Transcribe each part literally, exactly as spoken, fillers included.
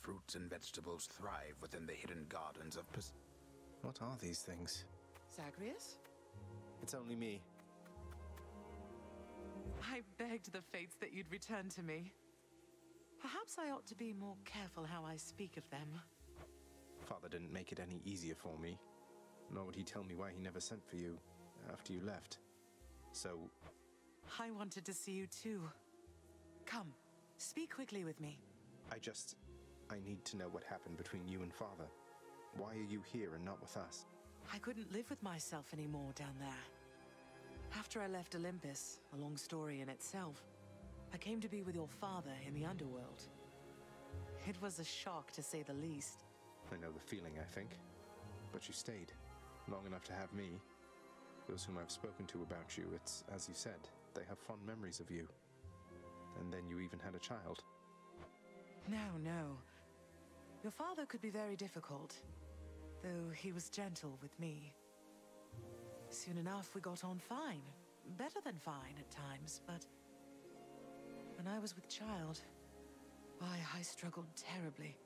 fruits and vegetables thrive within the hidden gardens of Pers- What are these things? Zagreus? It's only me. I begged the fates that you'd return to me. Perhaps I ought to be more careful how I speak of them. Father didn't make it any easier for me. Nor would he tell me why he never sent for you after you left. So... I wanted to see you too. Come, speak quickly with me. I just... I need to know what happened between you and Father. Why are you here and not with us? I couldn't live with myself anymore down there. After I left Olympus, a long story in itself, I came to be with your father in the underworld. It was a shock, to say the least. I know the feeling, I think. But you stayed, long enough to have me. Those whom I've spoken to about you, it's as you said, they have fond memories of you. And then you even had a child. No, no. Your father could be very difficult, though he was gentle with me. Soon enough, we got on fine. Better than fine at times, but... when I was with child, why, I struggled terribly.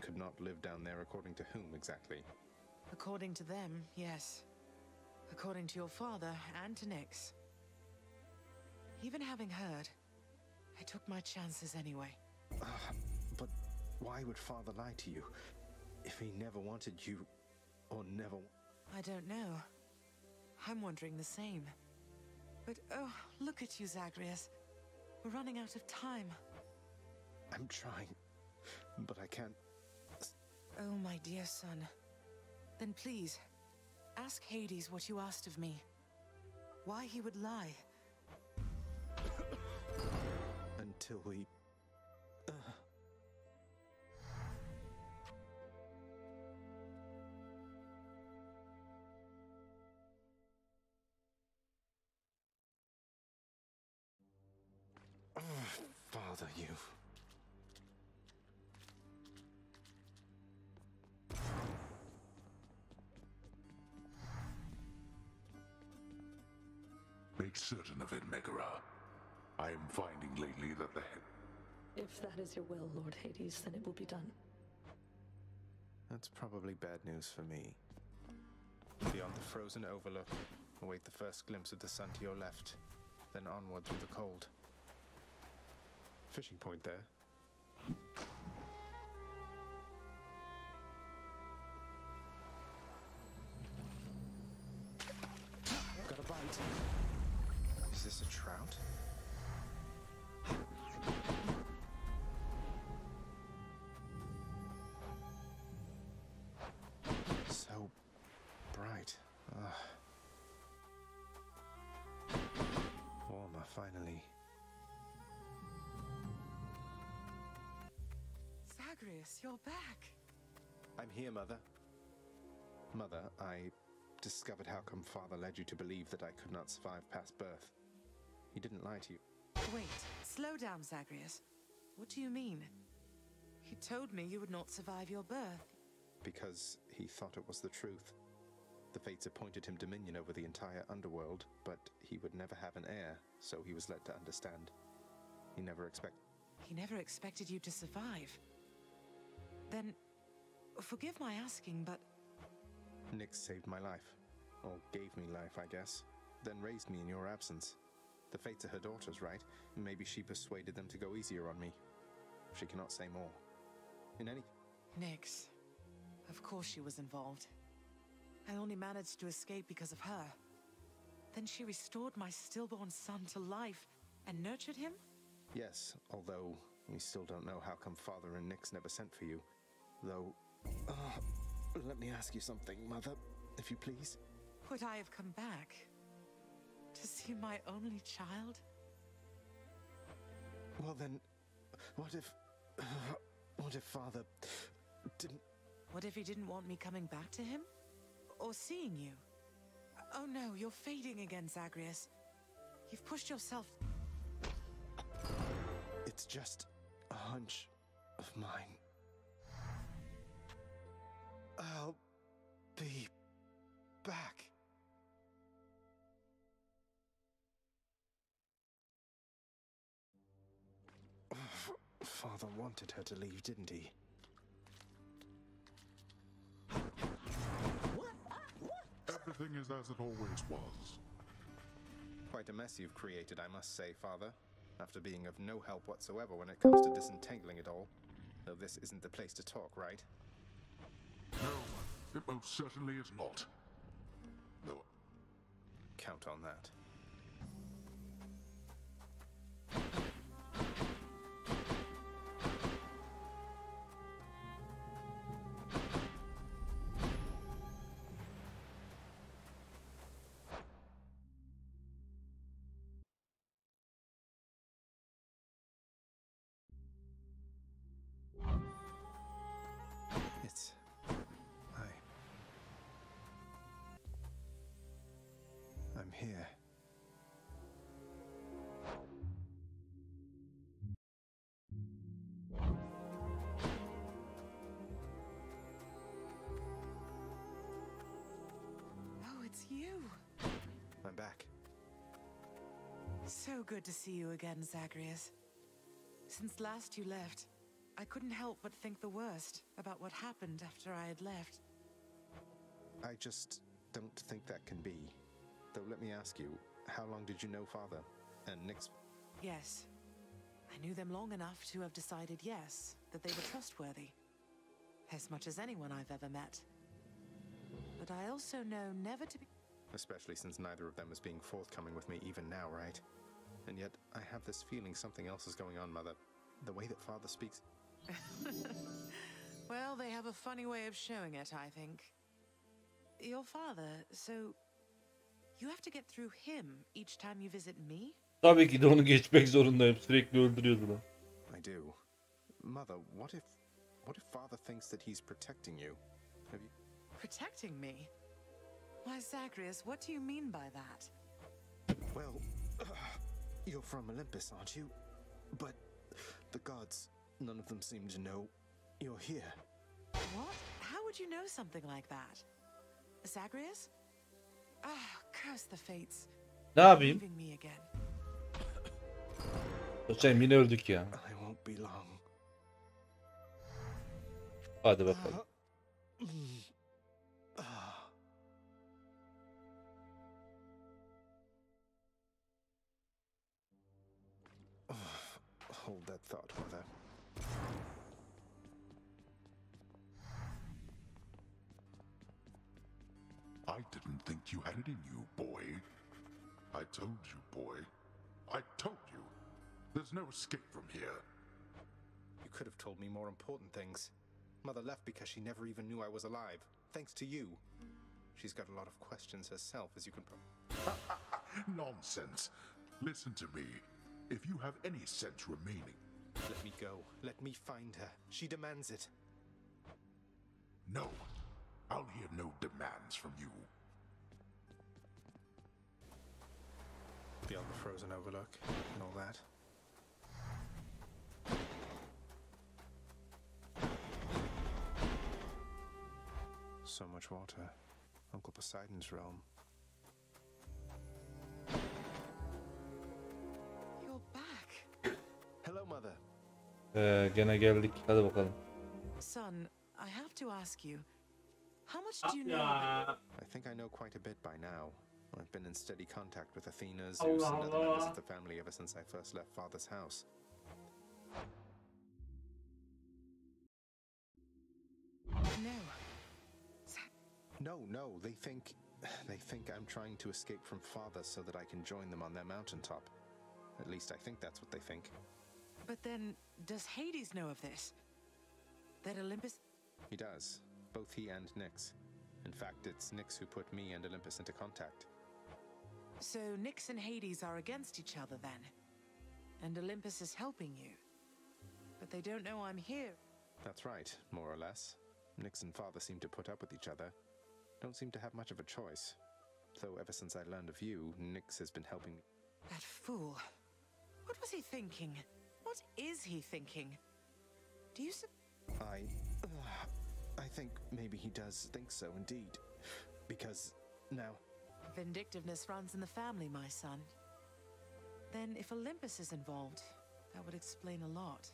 Could not live down there according to whom, exactly? According to them, yes. According to your father and to Nyx. Even having heard, I took my chances anyway. Uh, but why would Father lie to you? If he never wanted you, or never... I don't know. I'm wondering the same. But oh, look at you, Zagreus. We're running out of time. I'm trying, but I can't... Oh, my dear son. Then please, ask Hades what you asked of me. Why he would lie. Until we... Uh. Oh, Father, you... Make certain of it, Megara. I am finding lately that the... If that is your will, Lord Hades, then it will be done. That's probably bad news for me. Beyond the frozen overlook, await the first glimpse of the sun to your left, then onward through the cold. Fishing point there. Got a bite. Is this a trout? So bright. Ugh. Warmer, finally. Zagreus, you're back. I'm here, Mother. Mother, I discovered how come Father led you to believe that I could not survive past birth. He didn't lie to you. Wait, slow down, Zagreus. What do you mean? He told me you would not survive your birth. Because he thought it was the truth. The Fates appointed him dominion over the entire underworld, but he would never have an heir, so he was led to understand. He never expect- He never expected you to survive. Then, forgive my asking, but... Nyx saved my life. Or gave me life, I guess. Then raised me in your absence. The Fates are her daughters, right? Maybe she persuaded them to go easier on me. She cannot say more. In any... Nyx. Of course she was involved. I only managed to escape because of her. Then she restored my stillborn son to life and nurtured him? Yes, although we still don't know how come Father and Nyx never sent for you. Though... Uh, let me ask you something, Mother, if you please. Would I have come back? To see my only child? Well then, what if... Uh, what if Father didn't... What if he didn't want me coming back to him? Or seeing you? Oh no, you're fading again, Zagreus. You've pushed yourself... It's just a hunch of mine. I'll be back. father wanted her to leave, didn't he? Everything is as it always was. Quite a mess you've created, I must say, Father. After being of no help whatsoever when it comes to disentangling it all. Though this isn't the place to talk, right? No, it most certainly is not. No. Count on that. Here. Oh, it's you. I'm back. So good to see you again, Zagreus. Since last you left, I couldn't help but think the worst about what happened after I had left. I just don't think that can be. Though let me ask you, how long did you know Father and Nyx? Yes. I knew them long enough to have decided, yes, that they were trustworthy. As much as anyone I've ever met. But I also know never to be... Especially since neither of them is being forthcoming with me even now, right? And yet, I have this feeling something else is going on, Mother. The way that Father speaks... Well, they have a funny way of showing it, I think. Your father, so... You have to get through him each time you visit me? Tabii ki de onu geçmek zorundayım. Sürekli öldürüyordu lan. I do. Mother, what if what if father thinks that he's protecting you? Have you... Protecting me? Why, Zagreus, what do you mean by that? Well, uh, you're from Olympus, aren't you? But the gods, none of them seem to know you're here. What? How would you know something like that? Zagreus? Ah, curse the fates. Ne yapayım? Hocam yine öldük ya. Hadi bakalım. Hold that thought, mother. I didn't think you had it in you, boy. I told you, boy. I told you. There's no escape from here. You could have told me more important things. Mother left because she never even knew I was alive, thanks to you. She's got a lot of questions herself, as you can... Nonsense. Listen to me. If you have any sense remaining... Let me go. Let me find her. She demands it. No. I'll hear no demands from you. Beyond the frozen overlook and all that. So much water. Uncle Poseidon's realm. You're back. Hello, Mother. Ee, gene geldik. Hadi bakalım. Son, I have to ask you. How much do you know? I think I know quite a bit by now. I've been in steady contact with Athena, Zeus, and other members of the family ever since I first left Father's house. No. No, no, they think... They think I'm trying to escape from Father so that I can join them on their mountaintop. At least I think that's what they think. But then, does Hades know of this? That Olympus... He does. Both he and Nyx. In fact, it's Nyx who put me and Olympus into contact. So Nyx and Hades are against each other then? And Olympus is helping you? But they don't know I'm here. That's right, more or less. Nyx and Father seem to put up with each other. Don't seem to have much of a choice. Though ever since I learned of you, Nyx has been helping me. That fool. What was he thinking? What is he thinking? Do you... I... Uh... I think maybe he does think so indeed, because now... Vindictiveness runs in the family, my son. Then if Olympus is involved, that would explain a lot.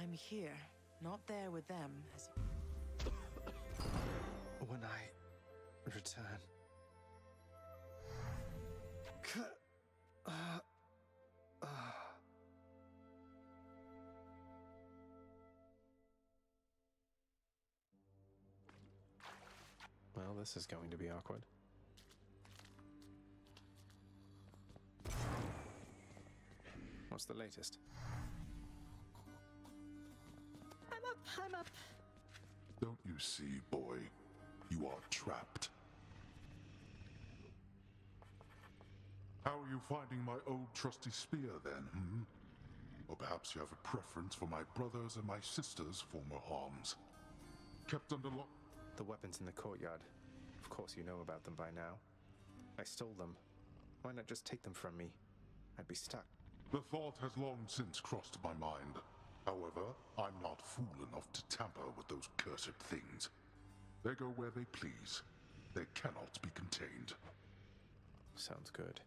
I'm here, not there with them. When I return, uh, uh. Well, this is going to be awkward. What's the latest? I'm up, I'm up. Don't you see, boy? You are trapped. How are you finding my old trusty spear then, hmm? Or perhaps you have a preference for my brother's and my sister's former arms. Kept under lock. The weapons in the courtyard. Of course you know about them by now. I stole them. Why not just take them from me? I'd be stuck. The thought has long since crossed my mind. However, I'm not fool enough to tamper with those cursed things. They go where they please. They cannot be contained. Sounds good.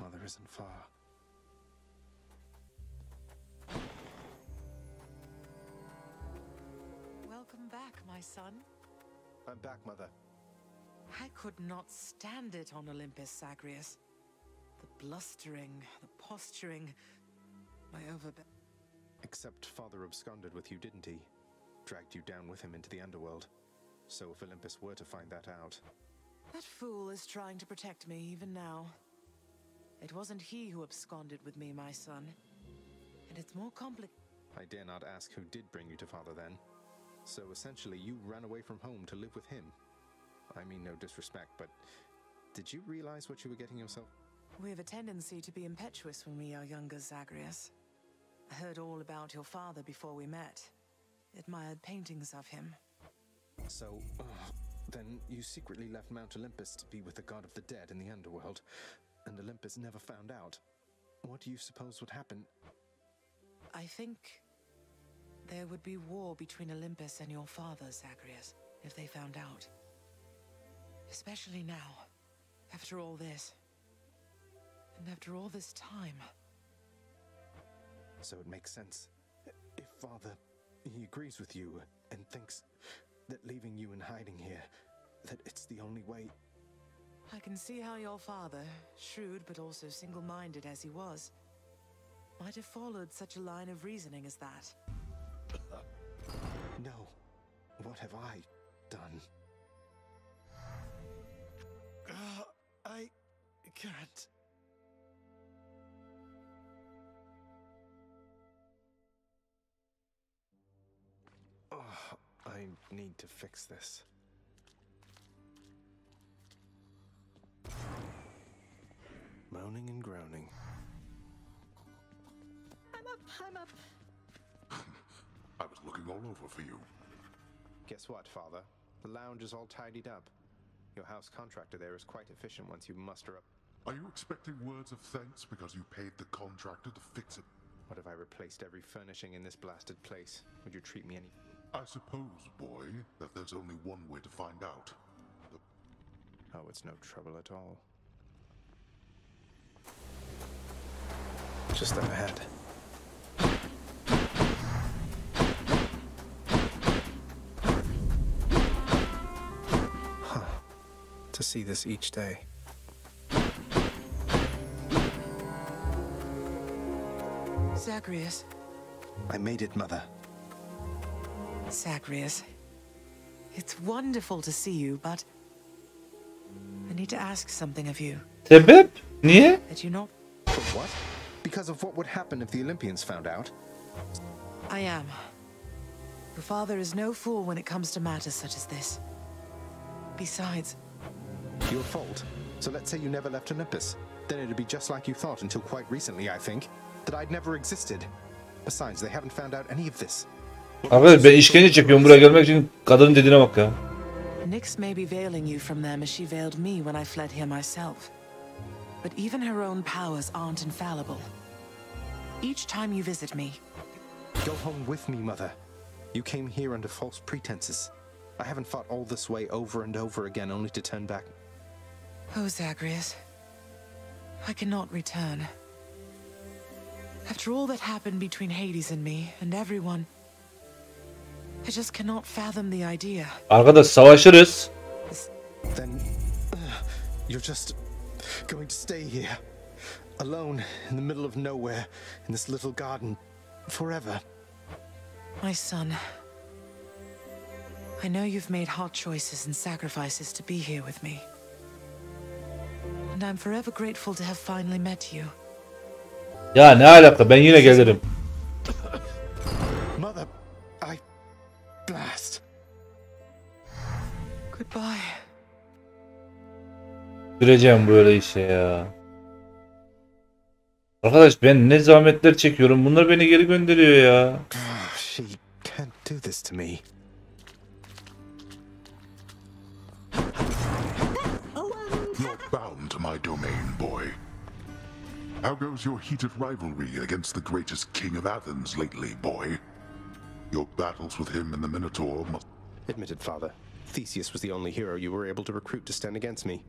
Mother isn't far. Welcome back, my son. I'm back, Mother. I could not stand it on Olympus, Zagreus. The blustering, the posturing, my overbe- Except Father absconded with you, didn't he? Dragged you down with him into the underworld. So if Olympus were to find that out... That fool is trying to protect me even now. It wasn't he who absconded with me, my son. And it's more complicated. I dare not ask who did bring you to Father then. So essentially you ran away from home to live with him. I mean no disrespect, but did you realize what you were getting yourself? We have a tendency to be impetuous when we are younger, Zagreus. I heard all about your father before we met. Admired paintings of him. So, uh, then you secretly left Mount Olympus to be with the god of the dead in the underworld, and Olympus never found out. What do you suppose would happen? I think there would be war between Olympus and your father, Zagreus, if they found out. Especially now, after all this, and after all this time. So it makes sense. If Father, he agrees with you and thinks that leaving you in hiding here, that it's the only way. I can see how your father, shrewd but also single-minded as he was, might have followed such a line of reasoning as that. No. What have I done? Uh, I can't. Oh, I need to fix this. Moaning and groaning. I'm up, I'm up. I was looking all over for you. Guess what, Father? The lounge is all tidied up. Your house contractor there is quite efficient once you muster up. Are you expecting words of thanks because you paid the contractor to fix it? What if I replaced every furnishing in this blasted place? Would you treat me any... I suppose, boy, that there's only one way to find out. The... Oh, it's no trouble at all. Just up ahead. To see this each day. Zagreus. I made it, Mother. Zagreus, it's wonderful to see you, but I need to ask something of you. Sebep? Niye? That you not. But what? Because of what would happen if the Olympians found out? I am. Your father is no fool when it comes to matters such as this. Besides. Your fault. So let's say you never left Olympus. Then it'd be just like you thought until quite recently, I think, that I'd never existed. Besides, they haven't found out any of this. Abi ben işkence çekiyorum buraya gelmek için, kadının dediğine bak ya. Nyx may be veiling you from them as she veiled me when I fled here myself. But even her own powers aren't infallible. Each time you visit me. Go home with me, Mother. You came here under false pretenses. I haven't fought all this way over and over again, only to turn back. Oh, Zagreus. I cannot return. After all that happened between Hades and me, and everyone, I just cannot fathom the idea. Arkadaş savaşırız. Then uh, you're just going to stay here, alone in the middle of nowhere, in this little garden, forever. My son, I know you've made hard choices and sacrifices to be here with me. And I'm forever grateful to have finally met you. Ya ne alaka, ben yine gelirim. Mother, I blast. Goodbye. Göreceğim böyle işe ya. Arkadaş ben ne zahmetler çekiyorum. Bunlar beni geri gönderiyor ya. She can't do this to me. Bound to my domain, boy. How goes your heated rivalry against the greatest king of Athens lately, boy? Your battles with him and the Minotaur must... Admitted, father. Theseus was the only hero you were able to recruit to stand against me.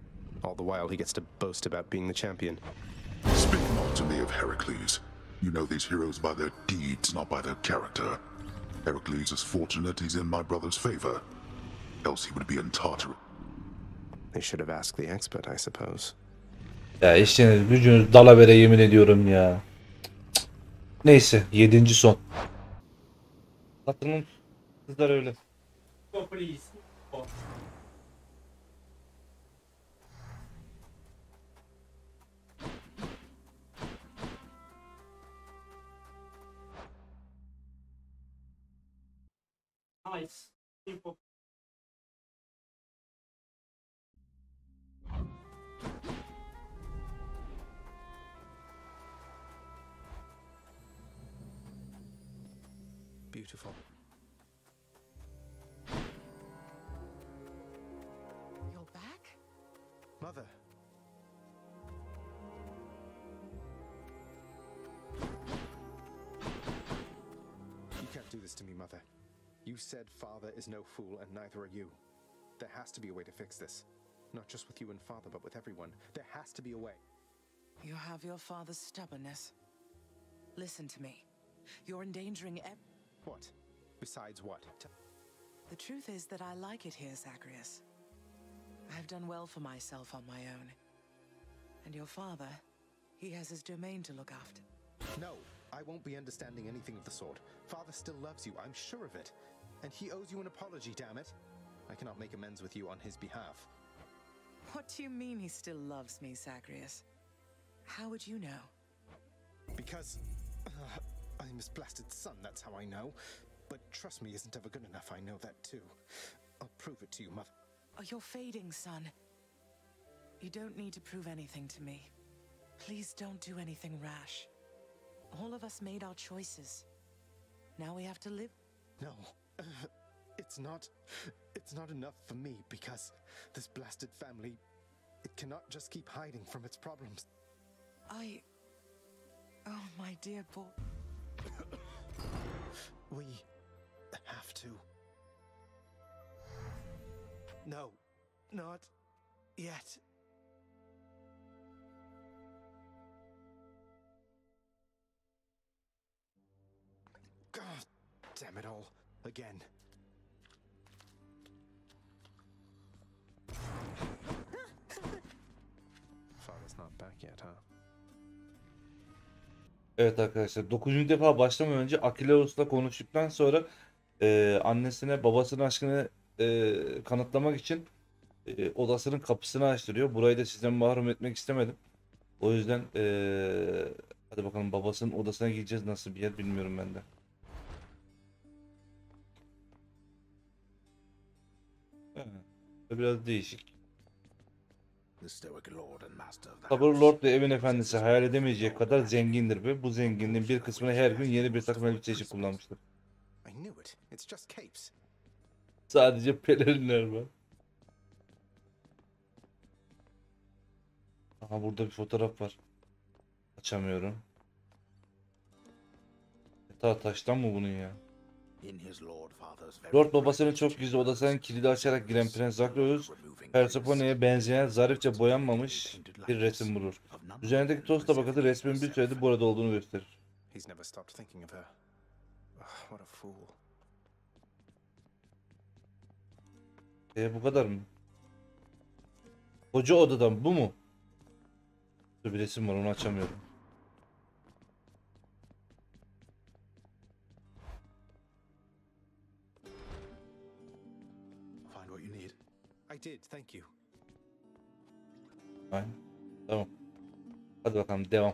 All the while he gets to boast about being the champion. Speak not to me of Heracles. You know these heroes by their deeds, not by their character. Heracles is fortunate he's in my brother's favor. Else he would be in Tartarus. They should have asked the expert, I suppose. Ya işiniz gücünüz dalavere, yemin ediyorum ya. Neyse, yedinci son. Hatırlın kızlar öyle. Oh, please. Oh. Nice. Simple. Beautiful. You're back? Mother. You can't do this to me, Mother. You said Father is no fool, and neither are you. There has to be a way to fix this. Not just with you and Father, but with everyone. There has to be a way. You have your father's stubbornness. Listen to me. You're endangering everyone. What? Besides what? The truth is that I like it here, Zagreus. I've done well for myself on my own. And your father, he has his domain to look after. No, I won't be understanding anything of the sort. Father still loves you, I'm sure of it. And he owes you an apology, damn it. I cannot make amends with you on his behalf. What do you mean he still loves me, Zagreus? How would you know? Because... Uh, I'm his blasted son, that's how I know. But trust me isn't ever good enough, I know that too. I'll prove it to you, Mother. Oh, you're fading, son. You don't need to prove anything to me. Please don't do anything rash. All of us made our choices. Now we have to live... No. Uh, it's not... It's not enough for me, because this blasted family... It cannot just keep hiding from its problems. I... Oh, my dear boy... We have to. No, not yet. God damn it all again. Father's not back yet, huh? Evet arkadaşlar, dokuzuncu defa başlamadan önce Akileus'la konuştuktan sonra e, annesine babasının aşkını e, kanıtlamak için e, odasının kapısını açtırıyor. Burayı da sizden mahrum etmek istemedim. O yüzden e, hadi bakalım, babasının odasına gideceğiz. Nasıl bir yer bilmiyorum ben de. Biraz değişik. Sabır Lord ve evin efendisi hayal edemeyecek kadar zengindir ve bu zenginliğin bir kısmını her gün yeni bir takım elbise için kullanmıştır. Sadece pelerinler var. Aha, burada bir fotoğraf var. Açamıyorum. Ta taştan mı bunun ya? Lord babasının çok güzel odasının kilidi açarak giren Prens Zagreus, Persephone'ye benzeyen zarifçe boyanmamış bir resim bulur. Üzerindeki toz tabakası resmin bir süredir burada olduğunu gösterir. E bu kadar mı? Koca odadan bu mu? Dur, bir resim var, onu açamıyorum. Aynen. Tamam. Hadi bakalım devam.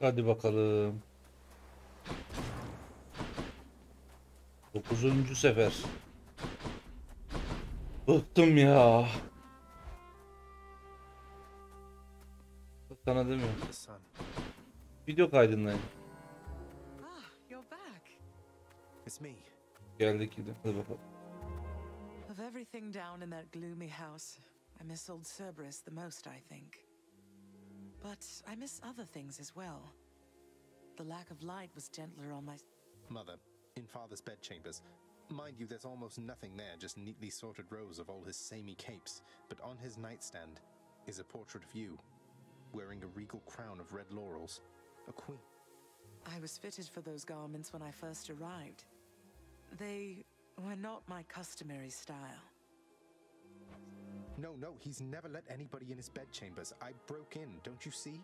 Hadi bakalım. dokuzuncu sefer. Bıktım ya. Sana demiyorum. Video kaydındayım. Geldik yine. Hadi bakalım. Of everything down in that gloomy house, I miss old Cerberus the most, I think. But I miss other things as well. The lack of light was gentler on my mother in father's bedchambers. Mind you, there's almost nothing there, just neatly sorted rows of all his samey capes. But on his nightstand is a portrait of you, wearing a regal crown of red laurels, a queen. I was fitted for those garments when I first arrived. They were not my customary style. No, no, he's never let anybody in his bedchambers. I broke in, don't you see?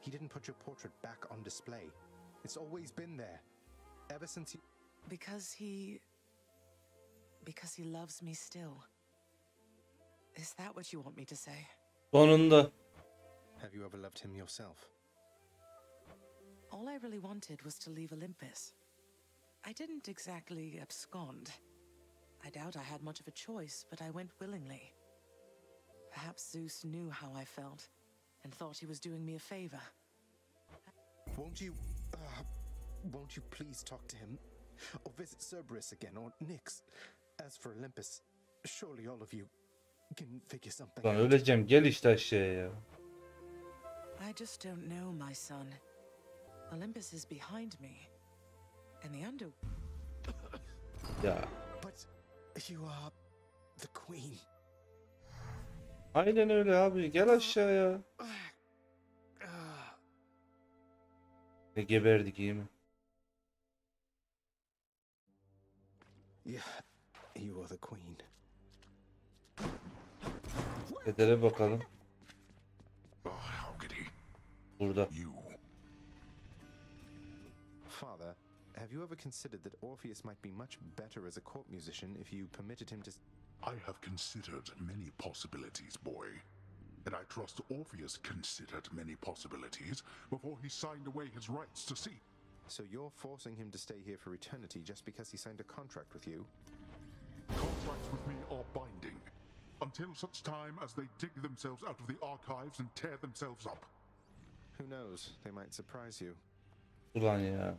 He didn't put your portrait back on display. It's always been there, ever since he... Because he... Because he loves me still. Is that what you want me to say? Sonunda. Have you ever loved him yourself? All I really wanted was to leave Olympus. I didn't exactly abscond. I doubt I had much of a choice, but I went willingly. Perhaps Zeus knew how I felt, and thought he was doing me a favor. Won't you... Uh, won't you please talk to him? Or visit Cerberus again, or Nyx. As for Olympus, surely all of you can figure something out. Lan öleceğim, gel işte aşağıya ya. I just don't know, my son. Olympus is behind me, and the under. Yeah. But you are the queen. Aynen öyle abi, gel aşağıya. Ne geberdik, iyi mi? Yeah, you are the queen. Hedere bakalım. Burada. Father, have you ever considered that Orpheus might be much better as a court musician if you permitted him to? I have considered many possibilities, boy, and I trust Orpheus considered many possibilities before he signed away his rights to sea. So you're forcing him to stay here for eternity just because he signed a contract with you? Contracts with me are binding until such time as they dig themselves out of the archives and tear themselves up. Who knows? They might surprise you. Ulan ya.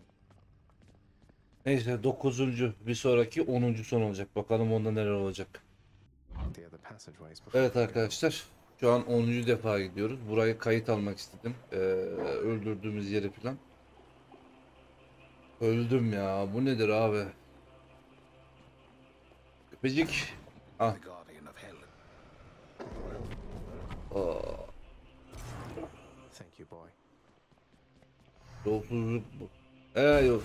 Neyse, dokuzuncu, bir sonraki onuncu son olacak. Bakalım onda neler olacak. Evet arkadaşlar, şu an onuncu defa gidiyoruz. Burayı kayıt almak istedim. Ee, öldürdüğümüz yeri falan. Öldüm ya. Bu nedir abi? Köpecik. Ah. Aa. Yolsuzluk bu. Ee yok.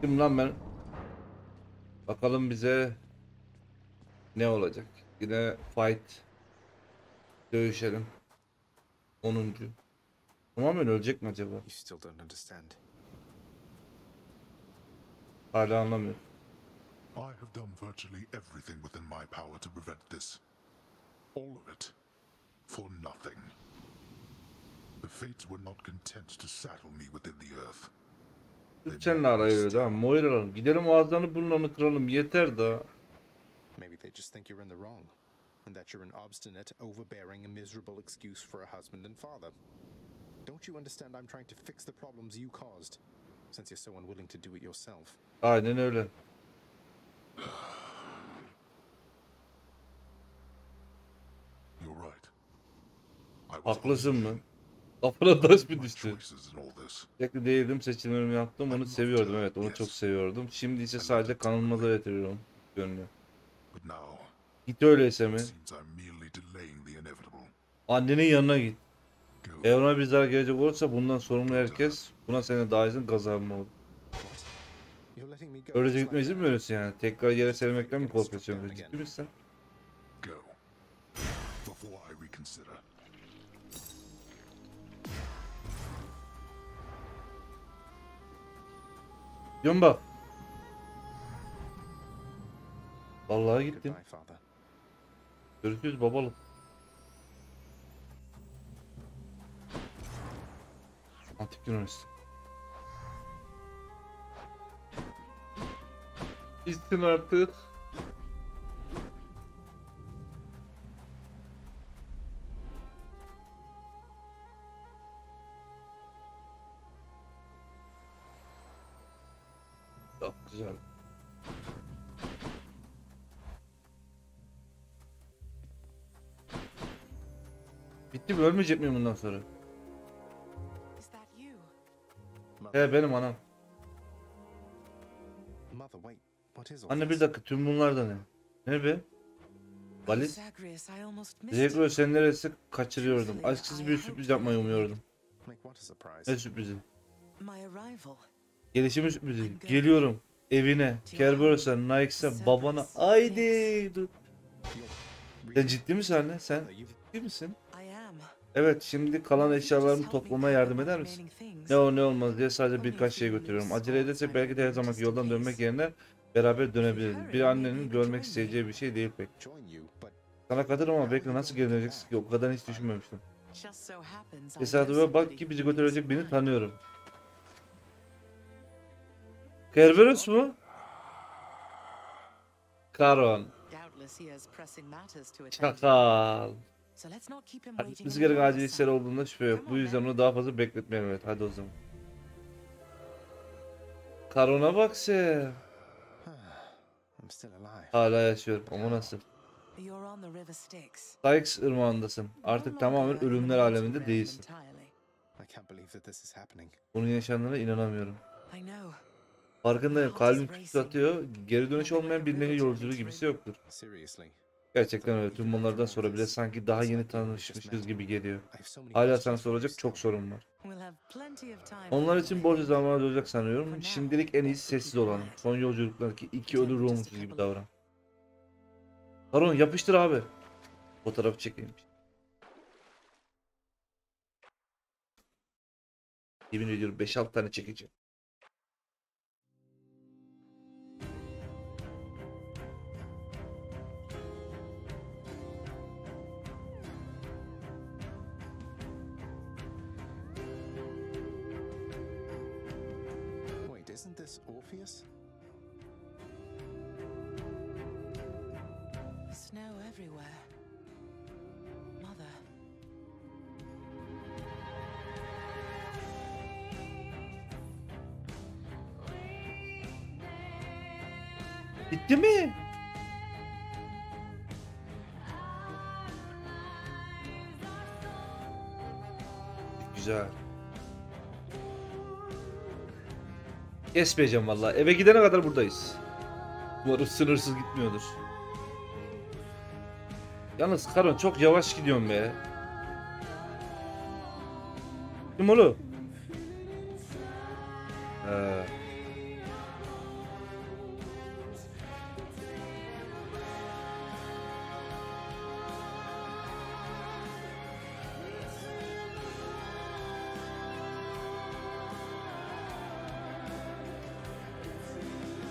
Kim lan ben? Bakalım bize ne olacak? Yine fight. Dövüşelim. onuncu. Tamamen ölecek mi acaba? Hala anlamıyorum. I have done virtually everything within my power to prevent this. All of it for nothing. The fates were not content to saddle me within the earth. Senle arayıyor da Moira'nın. Gidelim ağızlarını burnunu kıralım yeter da. Maybe they just think you're in the wrong and that you're an obstinate, overbearing and miserable excuse for a husband and father. Don't you understand I'm trying to fix the problems you caused since you're so unwilling to do it yourself. Aynen öyle. You're right. Haklısın mı? Kafana taş mı düştü? Tekli değildim, seçimlerimi yaptım, onu seviyordum, evet onu çok seviyordum. Şimdi ise sadece kanılmaza getiriyorum görünüyor. Git öyleyse mi? Annenin yanına git. Eğer ona bir zarar gelecek olursa bundan sorumlu herkes, buna senin dahilin kazanma olur. Öylece gitme izin mi veriyorsun yani? Tekrar yere serilmekten mi korkuyorsun? Ciddi misin? Yumba. Vallahi gittim. Görüşürüz babalık. Antik Yunanistan. İstin artık. Çok güzel. Bitti mi? Ölmeyecek miyim bundan sonra? He benim anam. Anne bir dakika, tüm bunlar da ne? Ne be? Balit? Zagreus, sen neresi kaçırıyordum. Aşksız bir sürpriz yapmayı umuyordum. Ne sürprizi? Gelişimi sürprizi. Geliyorum. Evine, Cerberus'a, Nyx'a, babana. Haydi. Sen ciddi misin anne? Sen ciddi misin? Evet, şimdi kalan eşyalarımı toplamaya yardım eder misin? Ne o ne olmaz diye sadece birkaç şey götürüyorum. Acele edersek belki de her zamanki yoldan dönmek yerine beraber dönebiliriz. Bir annenin görmek isteyeceği bir şey değil pek. Sana katılır ama bekle, nasıl gelineceksin ki? O kadar hiç düşünmemiştim. Tesadüfe bak ki bizi götürecek birini tanıyorum. Cerberus mu? Charon. Çakal. Biz gerek acil işler olduğunda şüphe yok. Bu yüzden onu daha fazla bekletmeyelim. Evet, hadi o zaman. Charon'a bak sen. Hala yaşıyorum ama nasıl? Styx ırmağındasın. Artık tamamen ölümler aleminde değilsin. Bunun yaşandığına inanamıyorum. Farkındayım, kalbim küt atıyor. Geri dönüş olmayan bir nehir yolculuğu gibisi yoktur. Gerçekten öyle. Tüm bunlardan sonra bile sanki daha yeni tanışmışız gibi geliyor. Hala sana soracak çok sorun var. Onlar için borcu zamanı olacak sanıyorum. Şimdilik en iyisi sessiz olalım. Son yolculuklardaki iki ölü ruhumuz gibi davran. Charon yapıştır abi. Fotoğrafı çekeyim. Yemin ediyorum beş altı tane çekeceğim. Isn't this Orpheus? Snow everywhere. Mother. Bitti mi? Güzel. Kesmeyeceğim valla. Eve gidene kadar buradayız. Umarım sınırsız gitmiyordur. Yalnız Charon çok yavaş gidiyorum be. Kim oğlum? Ee.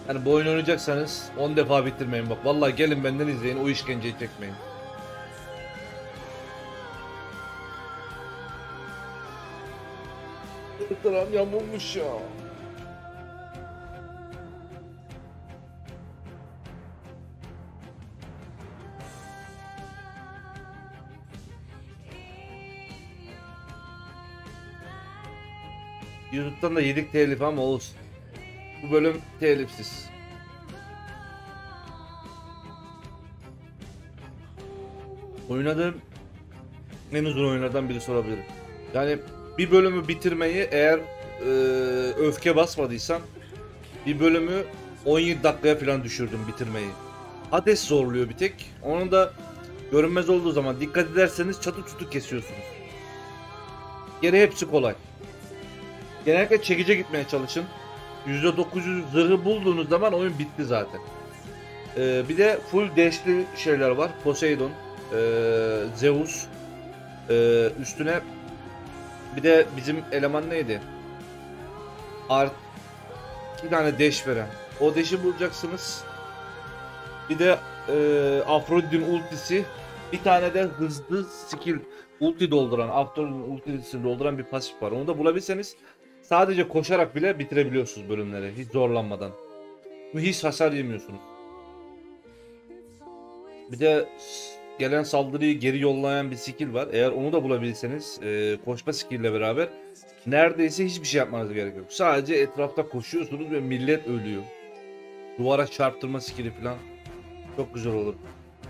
Yani bu oyunu oynayacaksanız on defa bitirmeyin bak. Vallahi gelin benden izleyin, o işkenceyi çekmeyin. Tırtırağım yamulmuş ya. YouTube'dan da yedik telif ama olsun. Bu bölüm telifsiz. Oynadığım en uzun oyunlardan biri sorabilirim. Yani bir bölümü bitirmeyi eğer e, öfke basmadıysam bir bölümü on yedi dakikaya falan düşürdüm bitirmeyi. Hades zorluyor bir tek. Onu da görünmez olduğu zaman dikkat ederseniz çatı çutu kesiyorsunuz. Geri hepsi kolay. Genellikle çekice gitmeye çalışın. yüzde dokuz yüz zırhı bulduğunuz zaman oyun bitti zaten. Ee, bir de full dash'li şeyler var. Poseidon, e, Zeus, e, üstüne bir de bizim eleman neydi? Art iki tane dash veren. O dash'i bulacaksınız. Bir de e, Afrodit'in ultisi, bir tane de hızlı skill ulti dolduran, Afrodit'in ultisini dolduran bir pasif var. Onu da bulabilirseniz sadece koşarak bile bitirebiliyorsunuz bölümleri hiç zorlanmadan. Hiç hasar yemiyorsunuz. Bir de gelen saldırıyı geri yollayan bir skill var. Eğer onu da bulabilirseniz e, koşma skill ile beraber neredeyse hiçbir şey yapmanız gerek yok. Sadece etrafta koşuyorsunuz ve millet ölüyor. Duvara çarptırma skilli falan. Çok güzel olur.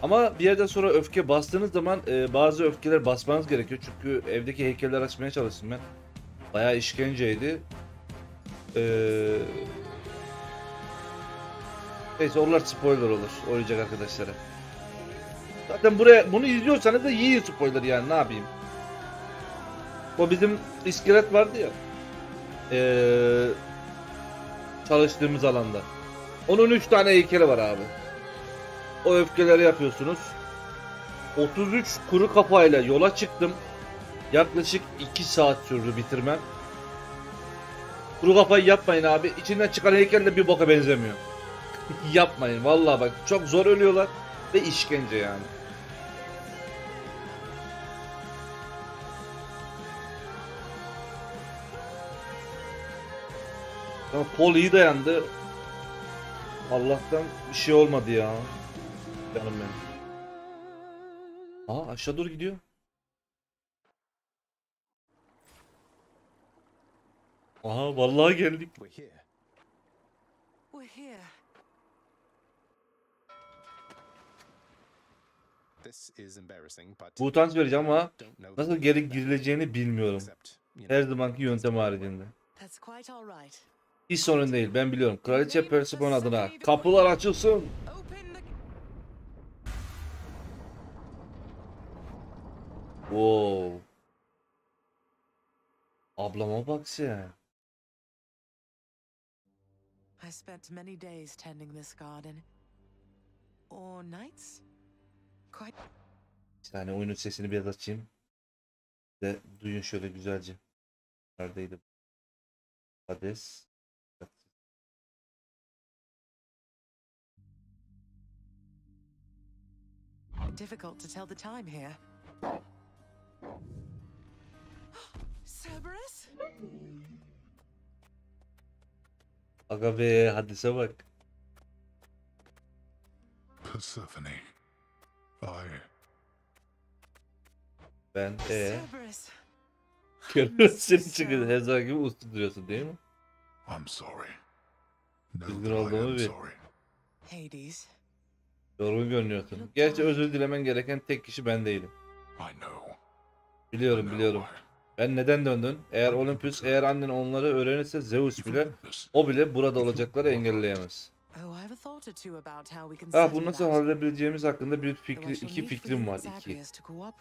Ama bir yerden sonra öfke bastığınız zaman e, bazı öfkeler basmanız gerekiyor. Çünkü evdeki heykeller açmaya çalıştım ben. Bayağı işkenceydi. Ee... Neyse, onlar spoiler olur. Olacak arkadaşlara. Zaten buraya bunu izliyorsanız da iyi spoiler yani, ne yapayım. O bizim iskelet vardı ya. Ee... Çalıştığımız alanda. Onun üç tane heykeli var abi. O öfkeleri yapıyorsunuz. otuz üç kuru kafayla yola çıktım. Yaklaşık iki saat sürdü bitirmem. Kuru kafayı yapmayın abi. İçinden çıkan heykel de bir boka benzemiyor. Yapmayın vallahi, bak çok zor ölüyorlar ve işkence yani. Ama Paul iyi dayandı. Allah'tan bir şey olmadı ya. Canım benim. Aa, aşağı doğru gidiyor. Aha vallahi geldik. Bu utanç verici ama nasıl geri girileceğini bilmiyorum. Her zamanki yöntem haricinde. Hiç sorun değil, ben biliyorum. Kraliçe Persephone adına kapılar açılsın. Wow. Ablama bak sen. I spent many days tending this garden. Or nights? Quite. Bir tane oyunun sesini biraz açayım. De duyun şöyle güzelce. Neredeydi? Hades. Difficult to tell the time here. Cerberus? Aga be, Hades'e bak. Persephone. I. Ben e. Cerberus seni çıkıyor. Her zaman gibi usta duruyorsun değil mi? I'm sorry. Üzgün olduğumu bil. Hades. Yorgun görünüyorsun. Gerçi özür dilemen gereken tek kişi ben değilim. I know. Biliyorum, biliyorum. Ben neden döndün? Eğer Olympus, eğer annen onları öğrenirse Zeus bile, o bile burada olacakları engelleyemez. Ah, bunu nasıl halledebileceğimiz hakkında bir fikri, iki fikrim var. İki.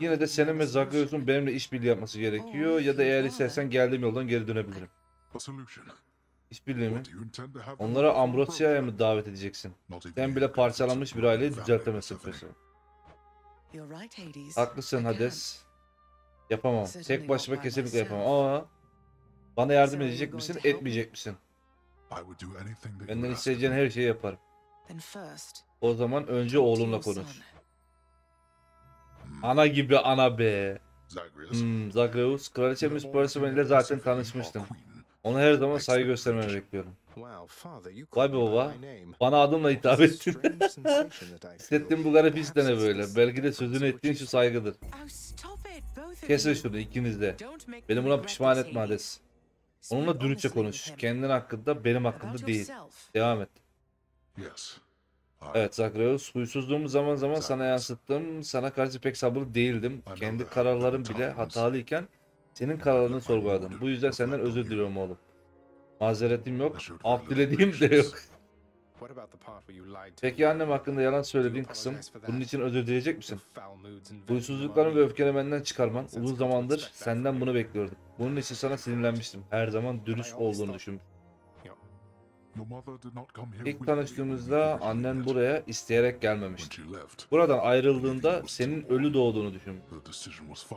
Yine de senin ve Zagreus'un benimle işbirliği yapması gerekiyor ya da eğer istersen geldiğim yoldan geri dönebilirim. İşbirliği mi? Onlara Ambrosia'ya mı davet edeceksin? Sen bile parçalanmış bir aileyi düzeltemezsin. Haklısın Hades. Yapamam. Tek başıma kesinlikle yapamam. Aa, bana yardım edecek misin, etmeyecek misin? Benden isteyeceğin her şeyi yaparım. O zaman önce oğlumla konuş. Ana gibi ana be. Hmm, Zagreus, kraliçemiz Persephone ile zaten tanışmıştım. Ona her zaman saygı göstermeni bekliyorum. Vay be baba, bana adımla hitap ettin. Hissettiğim bu garip his de ne böyle? Belki de sözünü ettiğin şu saygıdır. Kesin şunu ikiniz de. Beni buna pişman etme Hades. Onunla dürüstçe konuş. Kendin hakkında, benim hakkında değil. Devam et. Evet Zagreus, huysuzluğumu zaman zaman sana yansıttım. Sana karşı pek sabırlı değildim. Kendi kararlarım bile hatalıyken Senin kararını sorguladım. Bu yüzden senden özür diliyorum oğlum. Mazeretim yok, af dilediğim de yok. Peki annem hakkında yalan söylediğin kısım, bunun için özür dileyecek misin? Huysuzluklarımı ve öfkeni benden çıkarman, uzun zamandır senden bunu bekliyordum. Bunun için sana sinirlenmiştim. Her zaman dürüst olduğunu düşündüm. İlk tanıştığımızda annen buraya isteyerek gelmemişti. Buradan ayrıldığında senin ölü doğduğunu düşündüm.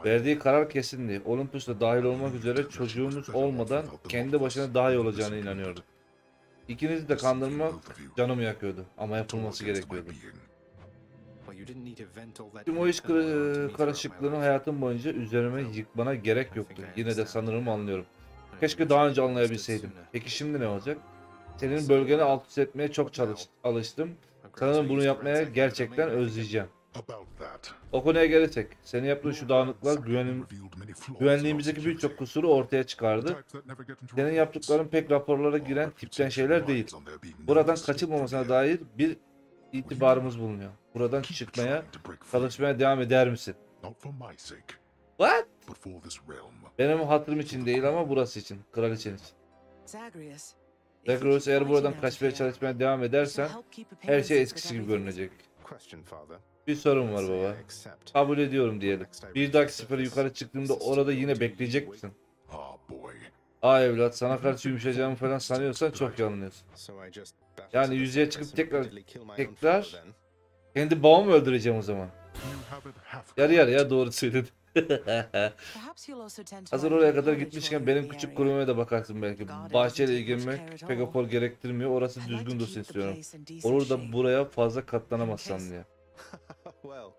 Verdiği karar kesindi. Olympus'ta dahil olmak üzere çocuğumuz olmadan kendi başına daha iyi olacağına inanıyordu. İkinizi de kandırmak canımı yakıyordu ama yapılması gerekiyordu. Tüm o iş karışıklığını hayatım boyunca üzerime yıkmana gerek yoktu. Yine de sanırım anlıyorum. Keşke daha önce anlayabilseydim. Peki şimdi ne olacak? Senin bölgeni alt üst etmeye çok çalış, alıştım. Sanırım bunu yapmaya gerçekten özleyeceğim. O konuya gelirsek, senin yaptığın şu dağınıklar güvenim, güvenliğimizdeki birçok kusuru ortaya çıkardı. Senin yaptıkların pek raporlara giren tipten şeyler değil. Buradan kaçılmamasına dair bir itibarımız bulunuyor. Buradan çıkmaya, çalışmaya devam eder misin? What? Benim hatırım için değil ama burası için, kraliçen için. Zagreus. Zagreus, eğer buradan kaçmaya çalışmaya devam edersen her şey eskisi gibi görünecek. Bir sorun var baba. Kabul ediyorum diyelim. Bir dahaki sefere yukarı çıktığımda orada yine bekleyecek misin? Aa evlat, sana karşı yumuşayacağımı falan sanıyorsan çok yanılıyorsun. Yani yüzeye çıkıp tekrar tekrar kendi babamı öldüreceğim o zaman. Yarı yarıya doğru söyledin. Hazır oraya kadar gitmişken benim küçük kurumaya da bakarsın belki. Bahçeyle ilgilenmek pegapol gerektirmiyor. Orası düzgün dursun istiyorum. Olur da buraya fazla katlanamazsan diye.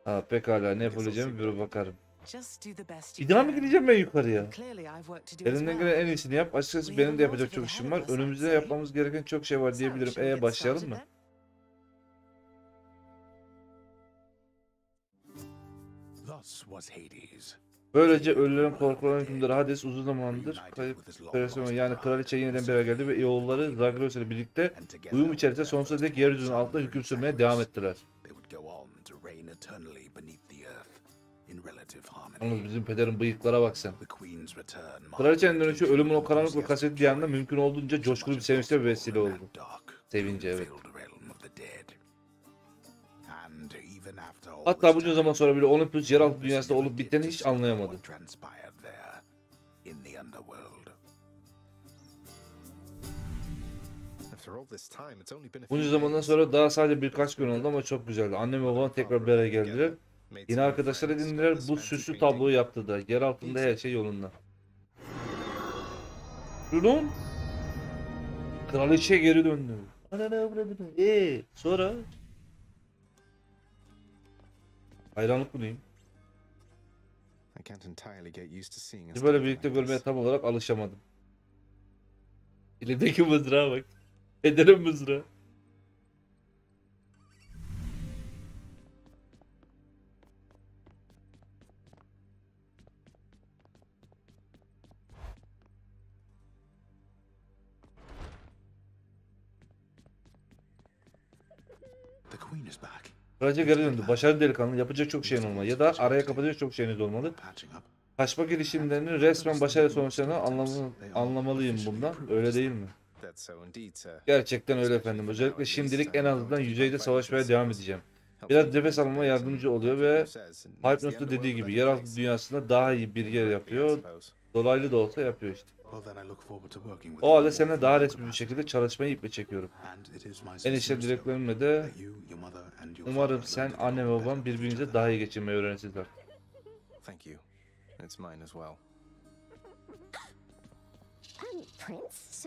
Ha pekala, ne yapabileceğimi bir bakarım. İdam mı gideceğim ben yukarıya? Elimden gelen en iyisini yap. Açıkçası benim de yapacak çok işim var. Önümüzde yapmamız gereken çok şey var diyebilirim. Eee başlayalım mı? Böylece ölülerin korkularının hükümdarı Hades uzun zamandır kayıp Persephone yani kraliçe yeniden beraber geldi ve oğulları Zagreus ile birlikte uyum içerisinde sonsuza dek yeryüzünün altında hüküm sürmeye devam ettiler. Yalnız bizim pederin bıyıklara bak sen. Kraliçenin dönüşü ölümün o karanlık ve kasvetli yanında mümkün olduğunca coşkulu bir sevinçle bir vesile oldu. Sevince evet. Hatta bunca zaman sonra bile Olympus yeraltı dünyasında olup biteni hiç anlayamadı. Bunca zamandan sonra daha sadece birkaç gün oldu ama çok güzeldi. Annem ve babam tekrar bir araya geldiler. Yine arkadaşlar edindiler. Bu süslü tabloyu yaptı da. Yer altında her şey yolunda. Şunun kraliçe geri döndü. Eee sonra... Hayranlık bulayım. Biz böyle birlikte görmeye tam olarak alışamadım. Elindeki mızrağa bak. Ederim mızrağı. Kraliçe geri döndü. Başarılı delikanlı. Yapacak çok şeyin olmalı ya da araya kapatacak çok şeyiniz olmalı. Kaçma girişimlerinin resmen başarı sonuçlarını anlam anlamalıyım bundan. Öyle değil mi? Gerçekten öyle efendim. Özellikle şimdilik en azından yüzeyde savaşmaya devam edeceğim. Biraz nefes almama yardımcı oluyor ve Hypnos'ta dediği gibi yeraltı dünyasında daha iyi bir yer yapıyor. Dolaylı da olsa yapıyor işte. O halde seninle daha resmi bir şekilde çalışmayı iple çekiyorum. En içten dileklerimle de umarım sen, anne ve babam birbirinize daha iyi geçirmeyi öğrenirsiniz.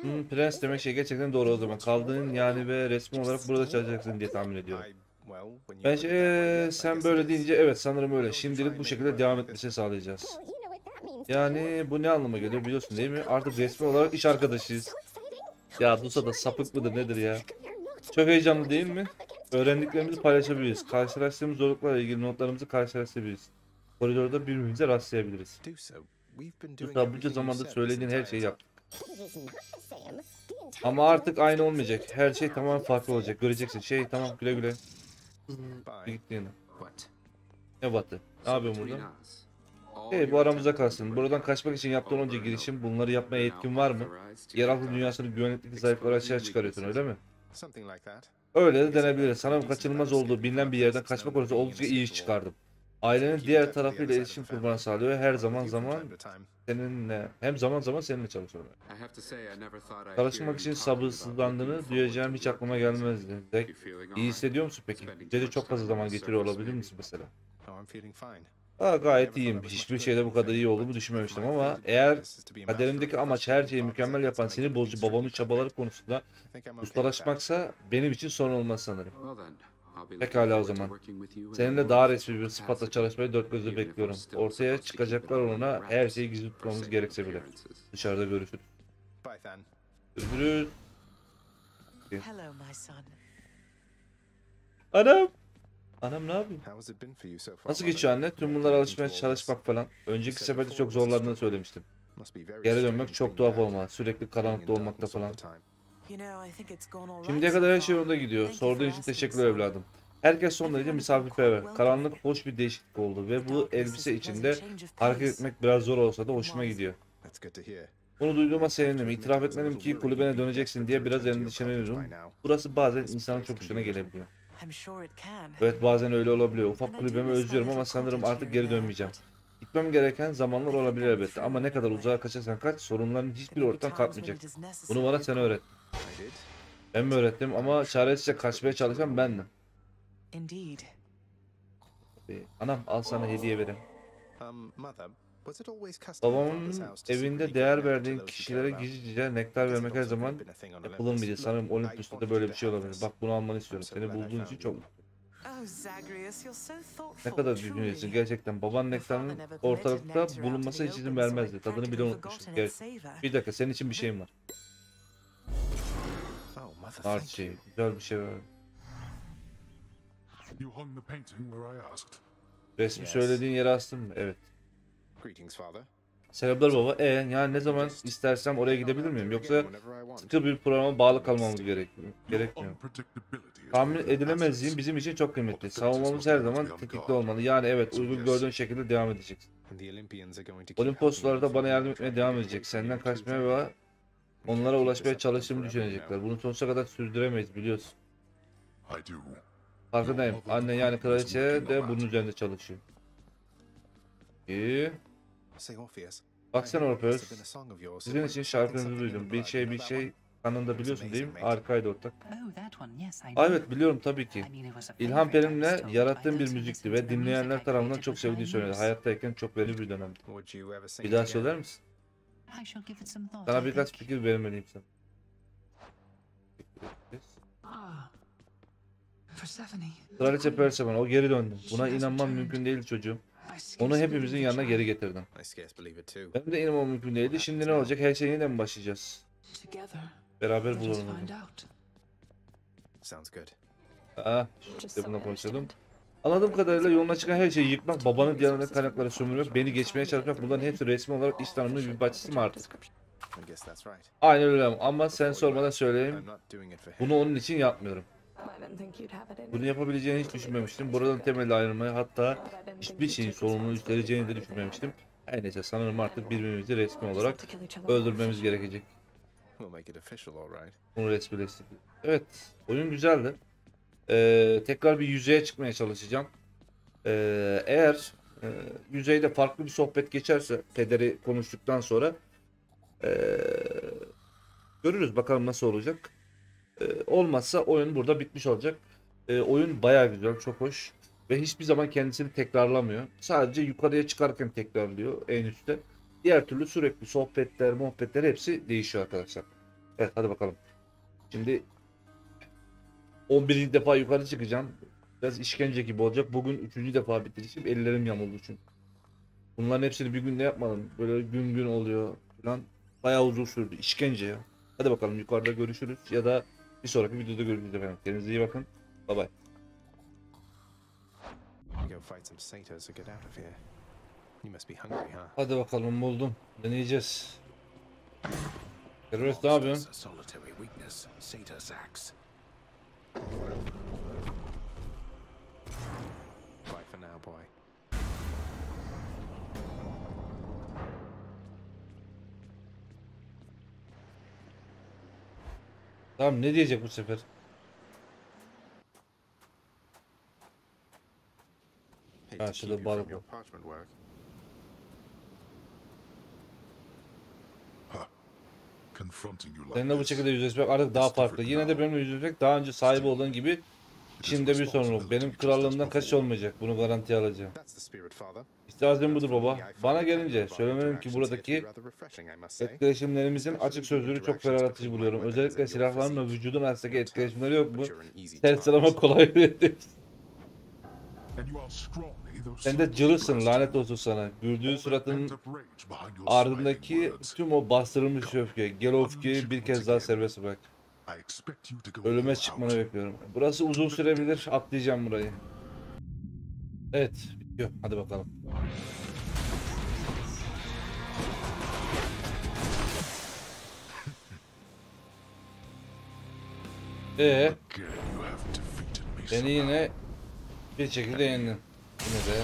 Hmm, prens demek şey gerçekten doğru o zaman. Kaldığın yani ve resmi olarak burada çalışacaksın diye tahmin ediyorum. Bence ee, sen böyle deyince evet sanırım öyle. Şimdilik bu şekilde devam etmesini sağlayacağız. Yani bu ne anlama geliyor biliyorsun değil mi? Artık resmi olarak iş arkadaşıyız. Ya Dusa da sapık mıdır nedir ya? Çok heyecanlı değil mi? Öğrendiklerimizi paylaşabiliriz. Karşılaştığımız zorluklarla ilgili notlarımızı karşılaştırabiliriz. Koridorda birbirimize rastlayabiliriz. Dusa, bunca zamandır söylediğin her şeyi yaptık. Ama artık aynı olmayacak. Her şey tamamen farklı olacak. Göreceksin. Şey tamam, güle güle. Gittiğine. Ne battı? Ne yapıyorsun burada? Evet, bu aramızda kalsın. Buradan kaçmak için yaptığın onca girişim, bunları yapmaya yetkin var mı? Yeraltı dünyasını güvenlikli zayıflara açığa çıkarıyorsun, öyle mi? Öyle de denebilir. Sana kaçınılmaz olduğu bilinen bir yerden kaçma konusunda oldukça iyi iş çıkardım. Ailenin diğer tarafıyla iletişim kurmanı sağlıyor ve her zaman zaman seninle, hem zaman zaman seninle çalışıyorlar. Çalışmak için sabırsızlandığını duyacağım hiç aklıma gelmezdi. Zek, iyi hissediyor musun peki? Gece çok fazla zaman getiriyor olabilir misin mesela? Aa, gayet iyiyim. Hiçbir şeyde bu kadar iyi olduğumu düşünmemiştim ama eğer kaderimdeki amaç her şeyi mükemmel yapan sinir bozucu babamın çabaları konusunda ustalaşmaksa benim için sorun olmaz sanırım. Pekala o zaman. Seninle daha resmi bir sıfatla çalışmayı dört gözle bekliyorum. Ortaya çıkacaklar ona her şeyi gizli tutmamız gerekse bile. Dışarıda görüşürüz. Görüşürüz. Anam! Anam ne yapıyor? Nasıl geçiyor anne? Tüm bunlara alışmaya çalışmak falan. Önceki seferde çok zorlandığını söylemiştim. Geri dönmek çok tuhaf olma. Sürekli karanlıkta olmakta falan. Şimdiye kadar her şey yolunda gidiyor. Sorduğun için teşekkürler evladım. Herkes son derece misafirperver. Karanlık hoş bir değişiklik oldu ve bu elbise içinde hareket etmek biraz zor olsa da hoşuma gidiyor. Bunu duyduğuma sevindim. İtiraf etmedim ki kulübene döneceksin diye biraz endişeleniyorum. Burası bazen insanın çok üstüne gelebiliyor. Evet, bazen öyle olabiliyor. Ufak kulübemi özlüyorum ama sanırım artık geri dönmeyeceğim. Gitmem gereken zamanlar olabilir elbette ama ne kadar uzağa kaçarsan kaç sorunların hiçbir ortadan kalkmayacak. Bunu bana sen öğret. Ben mi öğrettim ama çaresizce kaçmaya çalışan bendim. Anam, al sana hediye vereyim. Babamın evinde değer verdiğin kişilere gizlice nektar vermek her zaman yapılmayacak. Sanırım Olympus'ta da böyle bir şey olabilir. Bak, bunu almanı istiyorum. Seni bulduğun için çok mutluyum. Ne kadar düşünüyorsun gerçekten. Baban nektarın ortalıkta bulunması hiç izin vermezdi. Tadını bile unutmuştum. Bir dakika, senin için bir şeyim var. Art şey, güzel bir şey var. Resmi söylediğin yere astın mı? Evet. Selamlar baba. E yani ne zaman istersem oraya gidebilir miyim? Yoksa sıkı bir programa bağlı kalmamız gerekiyor. Gerekmiyor. Tahmin edilemezliğin bizim için çok kıymetli. Savunmamız her zaman tetikte olmalı. Yani evet, uygun gördüğün şekilde devam edeceksin. Olimposlular da bana yardım etmeye devam edecek. Senden kaçmaya ve onlara ulaşmaya çalıştığımı düşünecekler. Bunu sonsuza kadar sürdüremeyiz, biliyorsun. Farkındayım. Anne yani kraliçe de bunun üzerinde çalışıyor. İyi. Baksana Orpheus, sizin için şarkınızı duydum. Bir şey bir şey kanında biliyorsun değil mi? Harikaydı ortak. Aa, evet biliyorum tabii ki. İlham benimle yarattığım bir müzikti ve dinleyenler tarafından çok sevildiği söyledi. Hayattayken çok verimli bir dönemdi. Bir daha söyler misin? Sana birkaç fikir vermeliyim sana. Kraliçe Persephone, o geri döndü. Buna inanmam mümkün değil çocuğum. Onu hepimizin yanına geri getirdim. Ben de inanmam mümkün değildi. Şimdi ne olacak? Her şey yeniden mi başlayacağız? Beraber bulalım. Aa, işte buna konuşalım. Anladığım kadarıyla yoluna çıkan her şeyi yıkmak, babanın diğerlerine kaynakları sömürmek, beni geçmeye çalışmak, bunların hepsi resmi olarak iş tanımının bir bahçesi mi artık? Aynen öyle ama sen sormadan söyleyeyim, bunu onun için yapmıyorum. Bunu yapabileceğini hiç düşünmemiştim. Buradan temelde ayrılmayı, hatta hiçbir şeyin sorumluluğunu üstleneceğini de düşünmemiştim. Her neyse, sanırım artık birbirimizi resmi olarak öldürmemiz gerekecek. Bunu resmileştirdik. Evet, oyun güzeldi. Ee, tekrar bir yüzeye çıkmaya çalışacağım. Ee, eğer e, yüzeyde farklı bir sohbet geçerse, pederi konuştuktan sonra e, görürüz bakalım nasıl olacak. E, olmazsa oyun burada bitmiş olacak. E, oyun bayağı güzel, çok hoş ve hiçbir zaman kendisini tekrarlamıyor. Sadece yukarıya çıkarken tekrarlıyor en üstte. Diğer türlü sürekli sohbetler, muhabbetler hepsi değişiyor arkadaşlar. Evet, hadi bakalım. Şimdi on birinci defa yukarı çıkacağım. Biraz işkence gibi olacak. Bugün üçüncü defa bitirişim. Ellerim yamuldu çünkü. Bunların hepsini bir günde yapmadım. Böyle gün gün oluyor falan. Bayağı uzun sürdü. İşkence ya. Hadi bakalım, yukarıda görüşürüz ya da bir sonraki videoda görüşürüz efendim. Kendinize iyi bakın. Bye bye. Hadi bakalım, buldum. Deneyeceğiz. Cerberus, ne yapıyorsun? Bye for now, boy. Tamam, ne diyecek bu sefer? Karşılığı balık. Seninle bu şekilde yüzleşmek artık daha farklı. Yine de benimle yüzleşmek daha önce sahibi olan gibi içinde bir sorumluluk. Benim krallığımdan kaçış olmayacak. Bunu garantiye alacağım. İşte azim budur baba. Bana gelince söylemeliyim ki buradaki etkileşimlerimizin açık sözlülüğü çok ferahlatıcı buluyorum. Özellikle silahların ve vücudun arasındaki etkileşimleri yok mu? Terslama kolay değil. Sen de cılısın, lanet olsun sana. Güldüğün suratının ardındaki tüm o bastırılmış öfke. Gel o öfkeyi bir kez daha serbest bırak. Ölüme çıkmanı bekliyorum. Burası uzun sürebilir, atlayacağım burayı. Evet, bitiyor. Hadi bakalım. Ee, beni yine bir şekilde yendin. Yine de.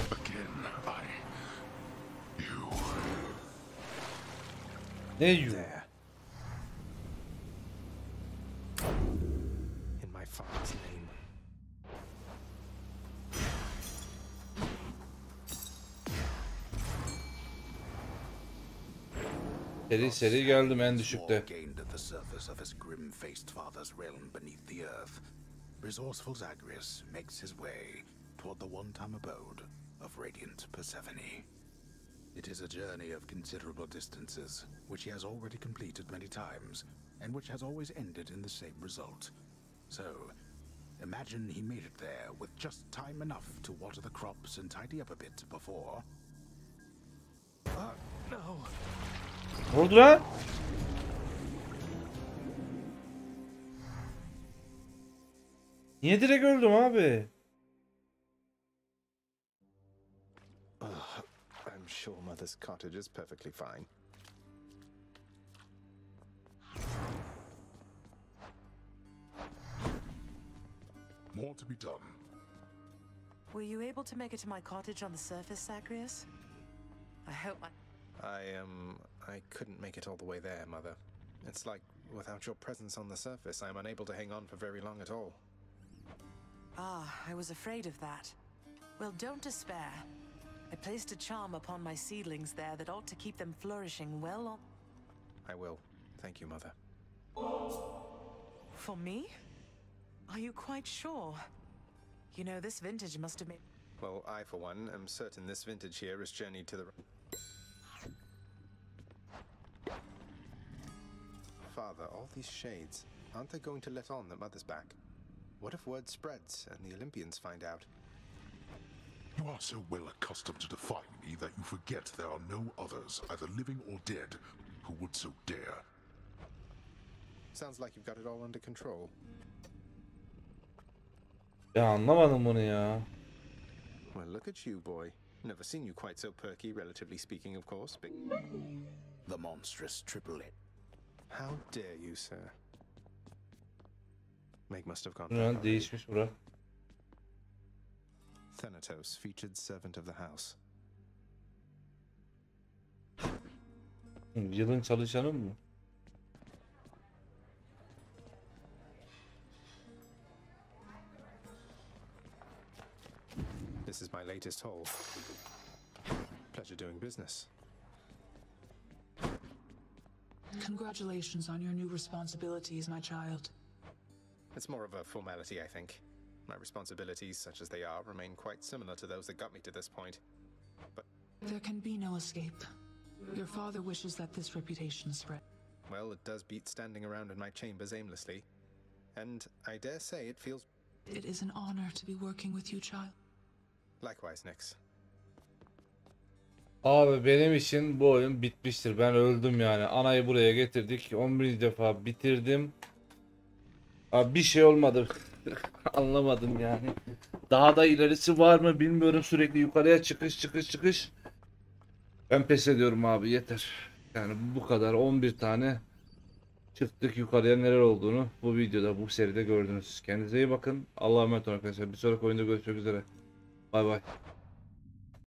Ne yu? Seri seri geldim en düşükte. Resourceful Zagreus makes his way toward the one-time abode of radiant Persephone. It is a journey of considerable distances, which he has already completed many times, and which has always ended in the same result. So, imagine he made it there with just time enough to water the crops and tidy up a bit before. Ah, no. Hold on. Niye direkt öldüm abi? I'm sure mother's cottage is perfectly fine. More to be done. Were you able to make it to my cottage on the surface, Zagreus? I hope I I um I couldn't make it all the way there, mother. It's like without your presence on the surface, I'm unable to hang on for very long at all. Ah, I was afraid of that. Well, don't despair. I placed a charm upon my seedlings there that ought to keep them flourishing well on... I will. Thank you, Mother. For me? Are you quite sure? You know, this vintage must have made... Well, I, for one, am certain this vintage here has journeyed to the... Father, all these shades, aren't they going to let on that Mother's back? What if word spreads and the Olympians find out? You are so well accustomed to defying me that you forget there are no others, either living or dead, who would so dare. Sounds like you've got it all under control. Ya anlamadım bunu ya. Well, look at you, boy. Never seen you quite so perky, relatively speaking, of course. But... the monstrous triplet. How dare you, sir? Meg must have gone. No, değişmiş bura. Thanatos, featured servant of the house. Yılın çalışanı mı? This is my latest haul. Pleasure doing business. Congratulations on your new responsibilities, my child. It's more of a formality, I think. My responsibilities, such as they are, remain quite similar to those that got me to this point. But there can be no escape. Your father wishes that this reputation spread. Well, it does beat standing around in my chambers aimlessly. And I dare say it feels... It is an honor to be working with you, child. Likewise, Nyx. Abi benim için bu oyun bitmiştir. Ben öldüm yani. Anayı buraya getirdik. on bir defa bitirdim. Abi bir şey olmadı. Anlamadım yani. Daha da ilerisi var mı bilmiyorum. Sürekli yukarıya çıkış çıkış çıkış. Ben pes ediyorum abi, yeter. Yani bu kadar. on bir tane çıktık yukarıya, neler olduğunu bu videoda, bu seride gördünüz. Kendinize iyi bakın. Allah'a emanet olun arkadaşlar. Bir sonraki oyunda görüşmek üzere. Bay bay.